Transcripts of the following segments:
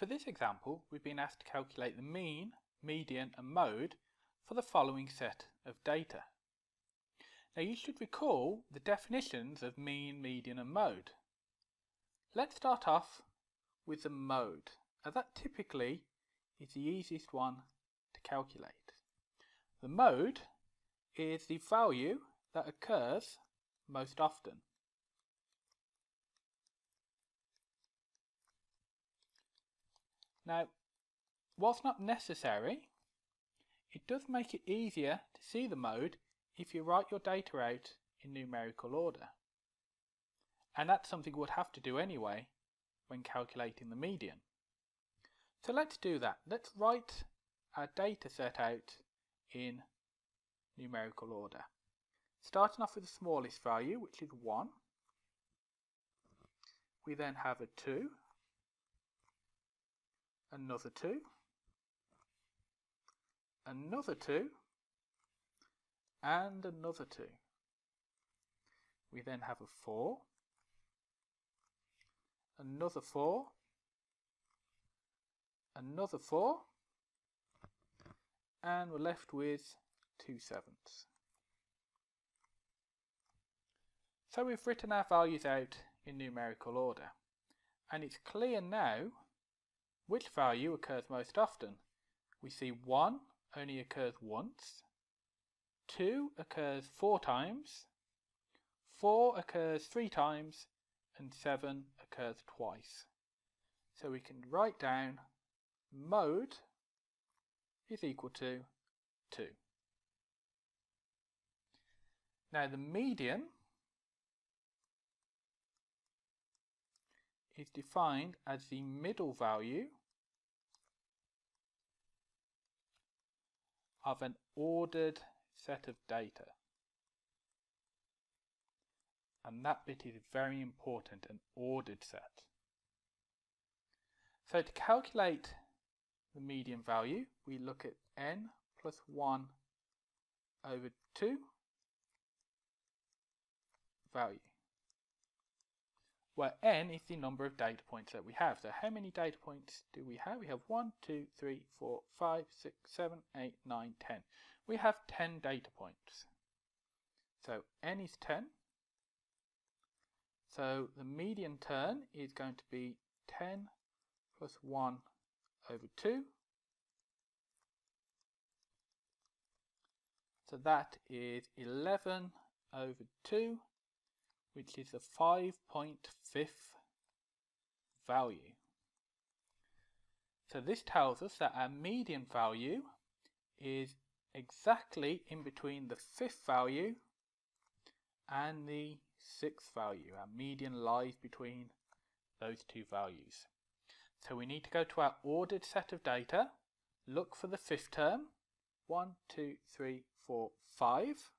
For this example, we've been asked to calculate the mean, median and mode for the following set of data. Now you should recall the definitions of mean, median and mode. Let's start off with the mode, as that typically is the easiest one to calculate. The mode is the value that occurs most often. Now, whilst not necessary, it does make it easier to see the mode if you write your data out in numerical order. And that's something we'll have to do anyway when calculating the median. So let's do that. Let's write our data set out in numerical order. Starting off with the smallest value, which is 1. We then have a 2, another 2, another 2, and another 2. We then have a 4, another 4, another 4, and we're left with 2/7. So we've written our values out in numerical order, and it's clear now which value occurs most often. We see 1 only occurs once, 2 occurs 4 times, 4 occurs 3 times, and 7 occurs twice. So we can write down mode is equal to 2. Now the median is defined as the middle value of an ordered set of data. And that bit is very important, an ordered set. So to calculate the median value, we look at n plus 1 over 2 value, where n is the number of data points that we have. So how many data points do we have? We have 1, 2, 3, 4, 5, 6, 7, 8, 9, 10. We have 10 data points. So n is 10. So the median turn is going to be 10 plus 1 over 2. So that is 11 over 2, which is the 5.5th value. So this tells us that our median value is exactly in between the 5th value and the 6th value. Our median lies between those two values. So we need to go to our ordered set of data, look for the 5th term, 1, 2, 3, 4, 5.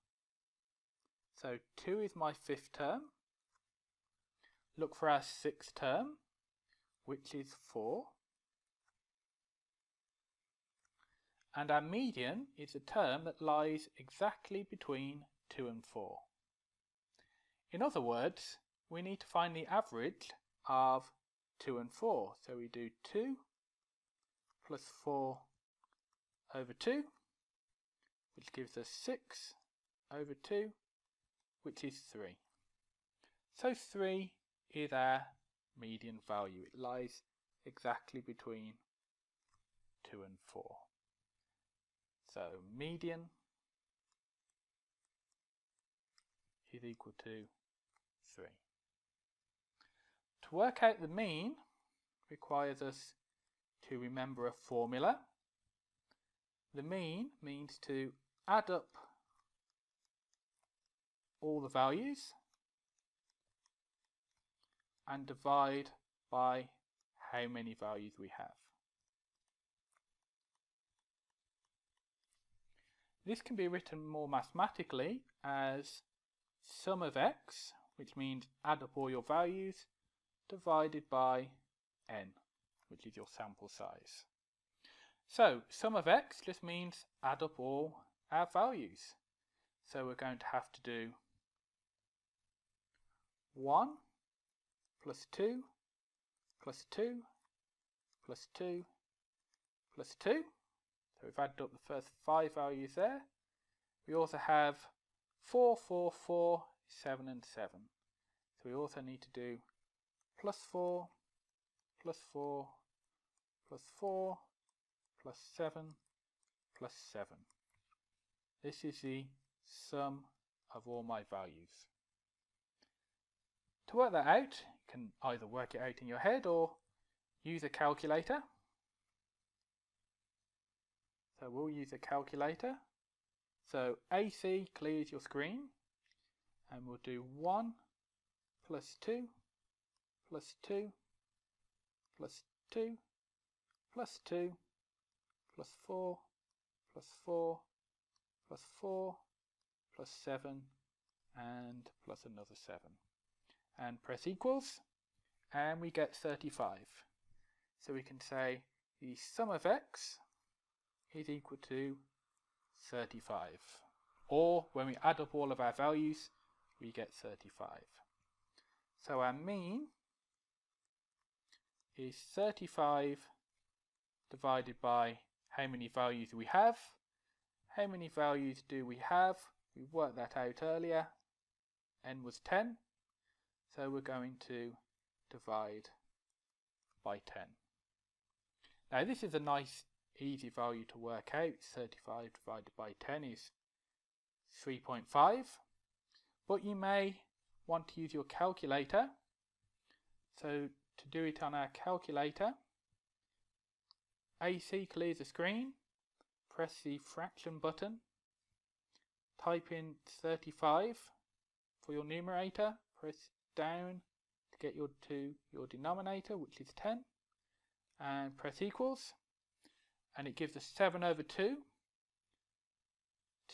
So 2 is my 5th term. Look for our 6th term, which is 4. And our median is a term that lies exactly between 2 and 4. In other words, we need to find the average of 2 and 4. So we do 2 plus 4 over 2, which gives us 6 over 2, which is 3. So 3 is our median value. It lies exactly between 2 and 4. So median is equal to 3. To work out the mean requires us to remember a formula. The mean means to add up all the values and divide by how many values we have. This can be written more mathematically as sum of x, which means add up all your values, divided by n, which is your sample size. So sum of x just means add up all our values. So we're going to have to do 1 plus 2 plus 2 plus 2 plus 2. So we've added up the first 5 values there. We also have 4, 4, 4, 7 and 7. So we also need to do plus 4, plus 4, plus 4, plus 7, plus 7. This is the sum of all my values. To work that out, you can either work it out in your head or use a calculator. So we'll use a calculator. So AC clears your screen and we'll do 1 plus 2 plus 2 plus 2 plus 2 plus 4 plus 4 plus 4 plus 7 and plus another 7. And press equals and we get 35. So we can say the sum of x is equal to 35, or when we add up all of our values we get 35. So our mean is 35 divided by how many values we have. How many values do we have? We worked that out earlier. N was 10, so we're going to divide by 10. Now this is a nice easy value to work out. 35 divided by 10 is 3.5, but you may want to use your calculator. So to do it on our calculator, AC clears the screen, press the fraction button, type in 35 for your numerator, press down to get your denominator, which is 10, and press equals, and it gives us 7/2. To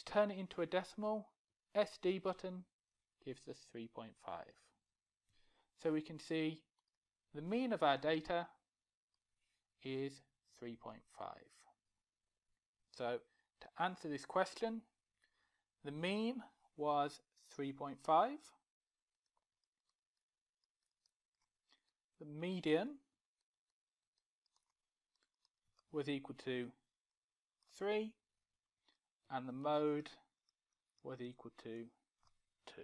turn it into a decimal, SD button gives us 3.5. So we can see the mean of our data is 3.5. So to answer this question, the mean was 3.5. The median was equal to 3 and the mode was equal to 2.